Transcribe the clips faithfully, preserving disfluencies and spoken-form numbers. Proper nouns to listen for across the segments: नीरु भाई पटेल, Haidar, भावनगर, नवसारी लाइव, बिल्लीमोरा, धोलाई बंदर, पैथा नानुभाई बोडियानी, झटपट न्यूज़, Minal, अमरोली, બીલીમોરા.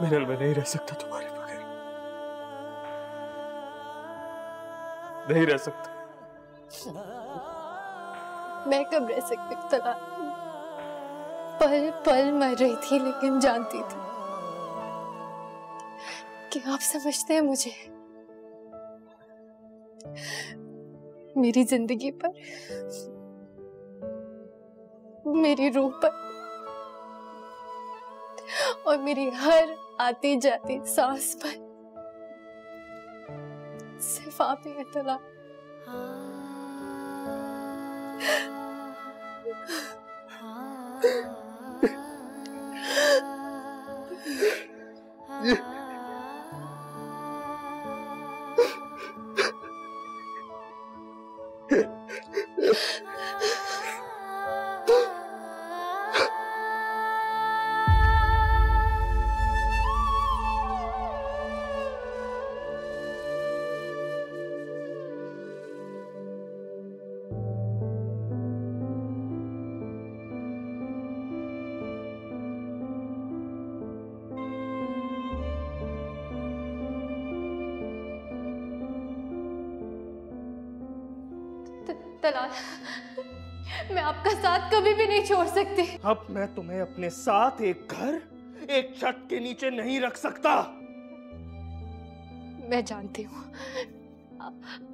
मिनल, मैं नहीं रह सकता तुम्हारे बगैर, नहीं रह सकता। मैं कब रह सकती तला, पल पल मर रही थी, लेकिन जानती थी कि आप समझते हैं मुझे, मेरी जिंदगी पर, मेरी रूह पर और मेरी हर आती जाती सांस पर सिर्फ आप ही इतना। मैं आपका साथ कभी भी नहीं छोड़ सकती। अब मैं तुम्हें अपने साथ एक घर, एक छत के नीचे नहीं रख सकता। मैं जानती हूँ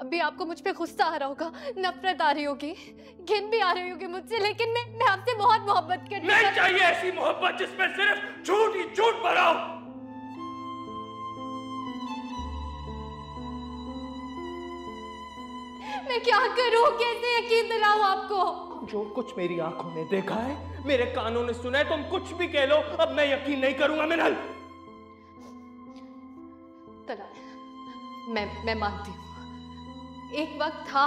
अभी आपको मुझ पे गुस्सा आ रहा होगा, नफरत आ रही होगी, घिन भी आ रही होगी मुझसे, लेकिन मैं मैं आपसे बहुत मोहब्बत करती हूँ। नहीं चाहिए ऐसी मोहब्बत जिसमें सिर्फ झूठ ही झूठ भरा हो। मैं क्या करूं, कैसे यकीन दिलाऊं आपको? जो कुछ मेरी आंखों ने देखा है, मेरे कानों ने सुना है, तुम कुछ भी कह लो, अब मैं यकीन नहीं करूंगा मिनल। मैं मैं मानती हूँ, एक वक्त था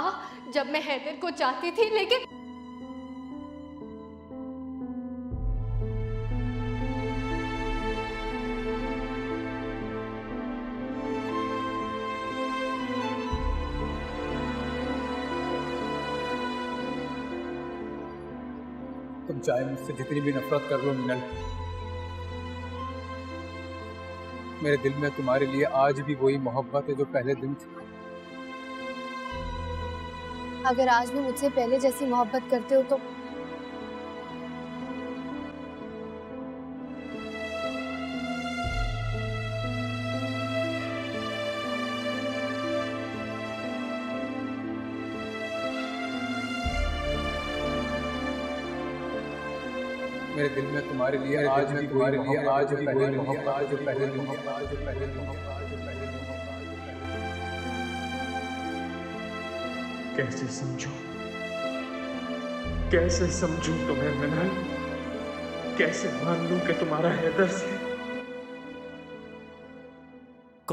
जब मैं हैदर को चाहती थी, लेकिन तुम चाहे मुझसे जितनी भी नफरत कर लो मिनल, मेरे दिल में तुम्हारे लिए आज भी वही मोहब्बत है जो पहले दिन थी। अगर आज भी मुझसे पहले जैसी मोहब्बत करते हो तो मेरे दिल में तुम्हारे लिए आज भी तुम्हारे लिए आज भी कोई मोहब्बत जो पहले मोहब्बत जो पहले मोहब्बत जो पहले मोहब्बत कैसे समझूं, कैसे समझूं तुम्हें मिनल, कैसे मान लूं कि तुम्हारा हैदर से।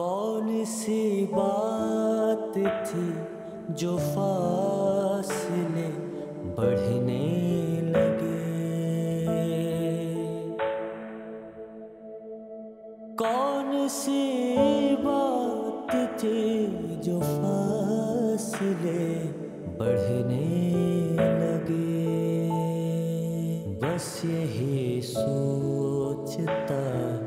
कौन सी बात थी जो फासले बढ़ने लगे, कौन सी बात थी जो फासले बढ़ने लगे, बस यही सोचता